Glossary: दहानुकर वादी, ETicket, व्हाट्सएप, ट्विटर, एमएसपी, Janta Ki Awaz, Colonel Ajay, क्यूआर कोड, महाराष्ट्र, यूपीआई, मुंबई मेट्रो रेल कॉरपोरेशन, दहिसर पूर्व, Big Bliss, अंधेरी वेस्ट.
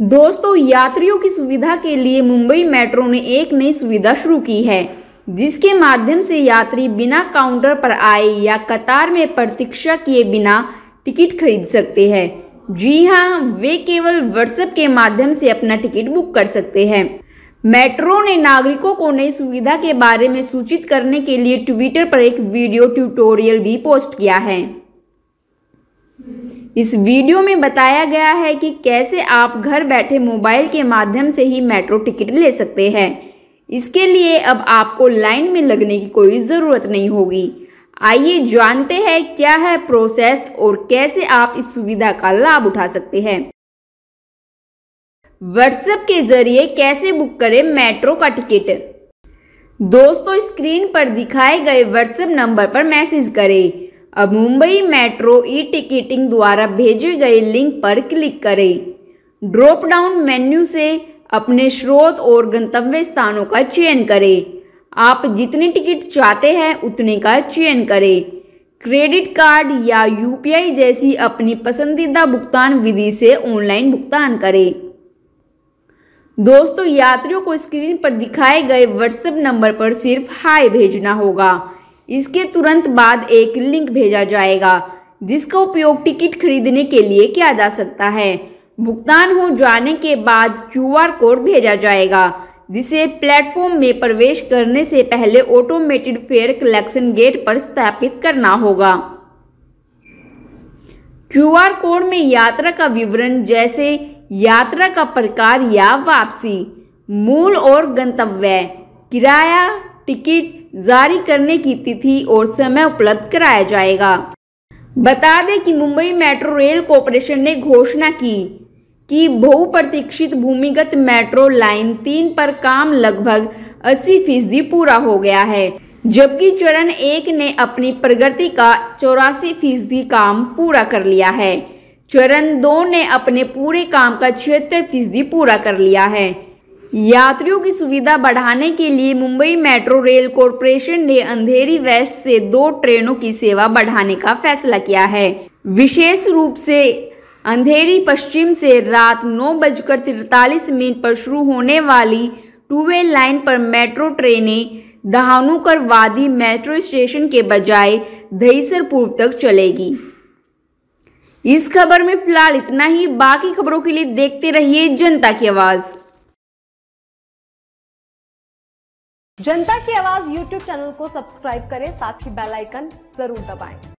दोस्तों, यात्रियों की सुविधा के लिए मुंबई मेट्रो ने एक नई सुविधा शुरू की है, जिसके माध्यम से यात्री बिना काउंटर पर आए या कतार में प्रतीक्षा किए बिना टिकट खरीद सकते हैं। जी हां, वे केवल व्हाट्सएप के माध्यम से अपना टिकट बुक कर सकते हैं। मेट्रो ने नागरिकों को नई सुविधा के बारे में सूचित करने के लिए ट्विटर पर एक वीडियो ट्यूटोरियल भी पोस्ट किया है। इस वीडियो में बताया गया है कि कैसे आप घर बैठे मोबाइल के माध्यम से ही मेट्रो टिकट ले सकते हैं। इसके लिए अब आपको लाइन में लगने की कोई ज़रूरत नहीं होगी। आइए जानते हैं क्या है प्रोसेस और कैसे आप इस सुविधा का लाभ उठा सकते हैं। व्हाट्सएप के जरिए कैसे बुक करें मेट्रो का टिकट। दोस्तों, स्क्रीन पर दिखाए गए व्हाट्सएप नंबर पर मैसेज करें। अब मुंबई मेट्रो ई टिकटिंग द्वारा भेजे गए लिंक पर क्लिक करें। ड्रॉप डाउन मेन्यू से अपने स्रोत और गंतव्य स्थानों का चयन करें। आप जितने टिकट चाहते हैं उतने का चयन करें। क्रेडिट कार्ड या यूपीआई जैसी अपनी पसंदीदा भुगतान विधि से ऑनलाइन भुगतान करें। दोस्तों, यात्रियों को स्क्रीन पर दिखाए गए व्हाट्सएप नंबर पर सिर्फ हाय भेजना होगा। इसके तुरंत बाद एक लिंक भेजा जाएगा, जिसका उपयोग टिकट खरीदने के लिए किया जा सकता है। भुगतान हो जाने के बाद क्यूआर कोड भेजा जाएगा, जिसे प्लेटफॉर्म में प्रवेश करने से पहले ऑटोमेटेड फेयर कलेक्शन गेट पर स्थापित करना होगा। क्यूआर कोड में यात्रा का विवरण जैसे यात्रा का प्रकार या वापसी, मूल और गंतव्य, किराया, टिकट जारी करने की तिथि और समय उपलब्ध कराया जाएगा। बता दें कि मुंबई मेट्रो रेल कॉरपोरेशन ने घोषणा की कि बहुप्रतीक्षित भूमिगत मेट्रो लाइन 3 पर काम लगभग 80% पूरा हो गया है, जबकि चरण 1 ने अपनी प्रगति का 84% काम पूरा कर लिया है। चरण 2 ने अपने पूरे काम का 76% पूरा कर लिया है। यात्रियों की सुविधा बढ़ाने के लिए मुंबई मेट्रो रेल कॉरपोरेशन ने अंधेरी वेस्ट से 2 ट्रेनों की सेवा बढ़ाने का फैसला किया है। विशेष रूप से अंधेरी पश्चिम से रात 9:43 पर शुरू होने वाली टू-वे लाइन पर मेट्रो ट्रेनें दहानुकर वादी मेट्रो स्टेशन के बजाय दहिसर पूर्व तक चलेगी। इस खबर में फिलहाल इतना ही। बाकी खबरों के लिए देखते रहिए जनता की आवाज़। जनता की आवाज़ यूट्यूब चैनल को सब्सक्राइब करें, साथ ही बेल आइकन जरूर दबाएं।